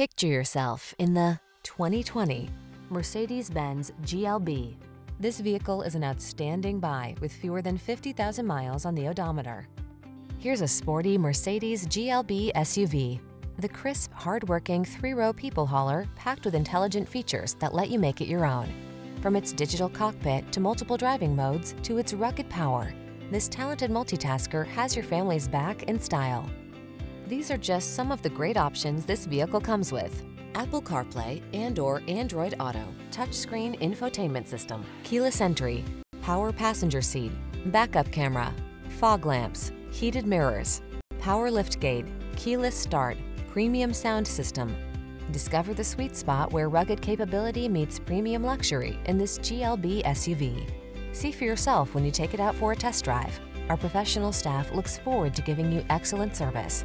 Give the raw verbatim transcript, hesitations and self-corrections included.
Picture yourself in the twenty twenty Mercedes-Benz G L B. This vehicle is an outstanding buy with fewer than fifty thousand miles on the odometer. Here's a sporty Mercedes G L B S U V, the crisp, hard-working three-row people hauler packed with intelligent features that let you make it your own. From its digital cockpit to multiple driving modes to its rugged power, this talented multitasker has your family's back in style. These are just some of the great options this vehicle comes with: Apple CarPlay and or Android Auto, touchscreen infotainment system, keyless entry, power passenger seat, backup camera, fog lamps, heated mirrors, power liftgate, keyless start, premium sound system. Discover the sweet spot where rugged capability meets premium luxury in this G L B S U V. See for yourself when you take it out for a test drive. Our professional staff looks forward to giving you excellent service.